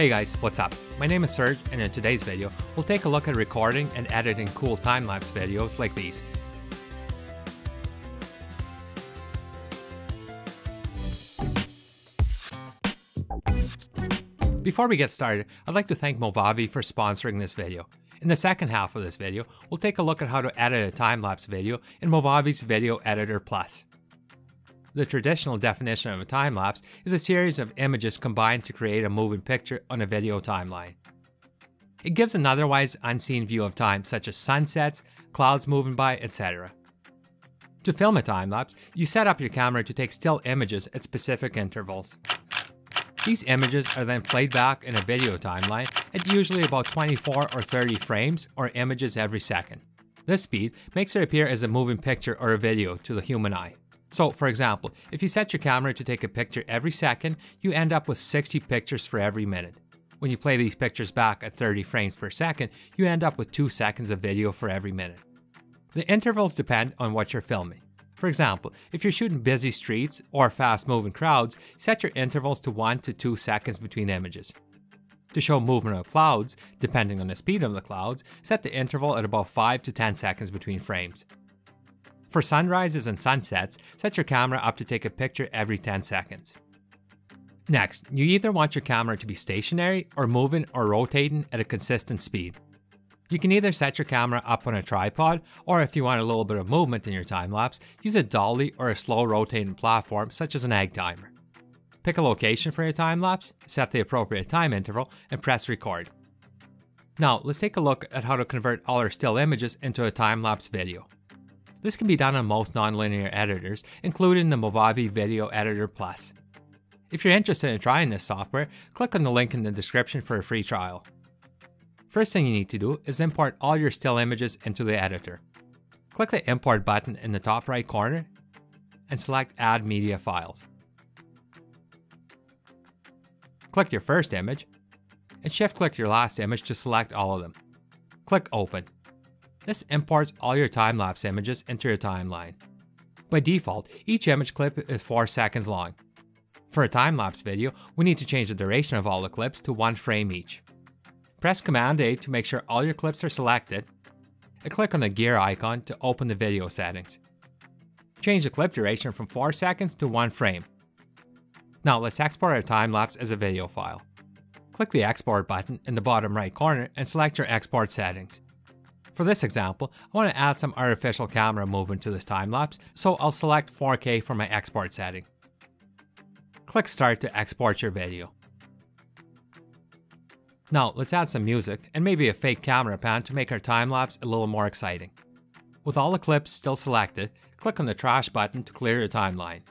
Hey guys, what's up? My name is Serge, and in today's video, we'll take a look at recording and editing cool time-lapse videos like these. Before we get started, I'd like to thank Movavi for sponsoring this video. In the second half of this video, we'll take a look at how to edit a time-lapse video in Movavi's Video Editor Plus. The traditional definition of a time-lapse is a series of images combined to create a moving picture on a video timeline. It gives an otherwise unseen view of time, such as sunsets, clouds moving by, etc. To film a time-lapse, you set up your camera to take still images at specific intervals. These images are then played back in a video timeline at usually about 24 or 30 frames or images every second. This speed makes it appear as a moving picture or a video to the human eye. So, for example, if you set your camera to take a picture every second, you end up with 60 pictures for every minute. When you play these pictures back at 30 frames per second, you end up with 2 seconds of video for every minute. The intervals depend on what you're filming. For example, if you're shooting busy streets or fast-moving crowds, set your intervals to 1 to 2 seconds between images. To show movement of clouds, depending on the speed of the clouds, set the interval at about 5 to 10 seconds between frames. For sunrises and sunsets, set your camera up to take a picture every 10 seconds. Next, you either want your camera to be stationary or moving or rotating at a consistent speed. You can either set your camera up on a tripod, or if you want a little bit of movement in your time-lapse, use a dolly or a slow rotating platform such as an egg timer. Pick a location for your time-lapse, set the appropriate time interval, and press record. Now, let's take a look at how to convert all our still images into a time-lapse video. This can be done on most nonlinear editors, including the Movavi Video Editor Plus. If you're interested in trying this software, click on the link in the description for a free trial. First thing you need to do is import all your still images into the editor. Click the Import button in the top right corner and select Add Media Files. Click your first image and shift-click your last image to select all of them. Click Open. This imports all your time-lapse images into your timeline. By default, each image clip is 4 seconds long. For a time-lapse video, we need to change the duration of all the clips to 1 frame each. Press Command-A to make sure all your clips are selected, and click on the gear icon to open the video settings. Change the clip duration from 4 seconds to 1 frame. Now let's export our time-lapse as a video file. Click the Export button in the bottom right corner and select your export settings. For this example, I want to add some artificial camera movement to this time-lapse, so I'll select 4K for my export setting. Click Start to export your video. Now let's add some music and maybe a fake camera pan to make our time-lapse a little more exciting. With all the clips still selected, click on the Trash button to clear your timeline.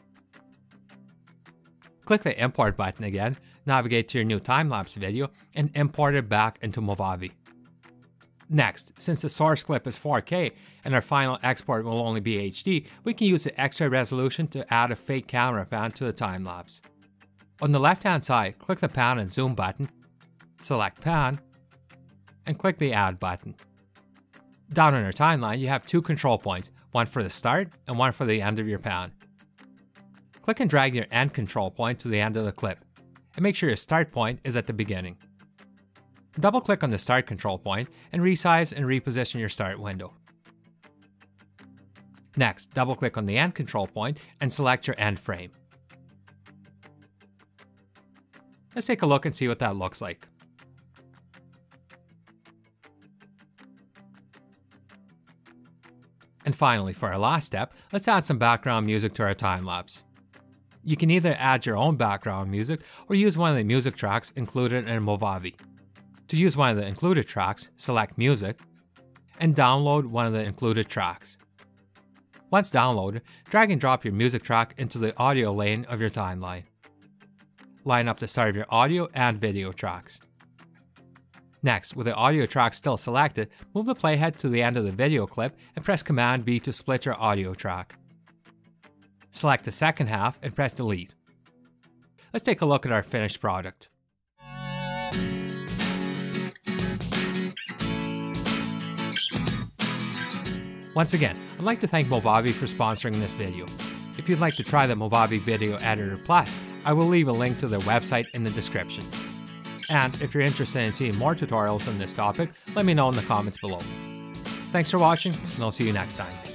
Click the Import button again, navigate to your new time-lapse video, and import it back into Movavi. Next, since the source clip is 4K and our final export will only be HD, we can use the extra resolution to add a fake camera pan to the time-lapse. On the left-hand side, click the Pan and Zoom button, select Pan, and click the Add button. Down on your timeline, you have 2 control points, one for the start and one for the end of your pan. Click and drag your end control point to the end of the clip, and make sure your start point is at the beginning. Double-click on the start control point and resize and reposition your start window. Next, double-click on the end control point and select your end frame. Let's take a look and see what that looks like. And finally, for our last step, let's add some background music to our time-lapse. You can either add your own background music or use one of the music tracks included in Movavi. To use one of the included tracks, select Music and download one of the included tracks. Once downloaded, drag and drop your music track into the audio lane of your timeline. Line up the start of your audio and video tracks. Next, with the audio track still selected, move the playhead to the end of the video clip and press Command-B to split your audio track. Select the second half and press Delete. Let's take a look at our finished product. Once again, I'd like to thank Movavi for sponsoring this video. If you'd like to try the Movavi Video Editor Plus, I will leave a link to their website in the description. And if you're interested in seeing more tutorials on this topic, let me know in the comments below. Thanks for watching, and I'll see you next time.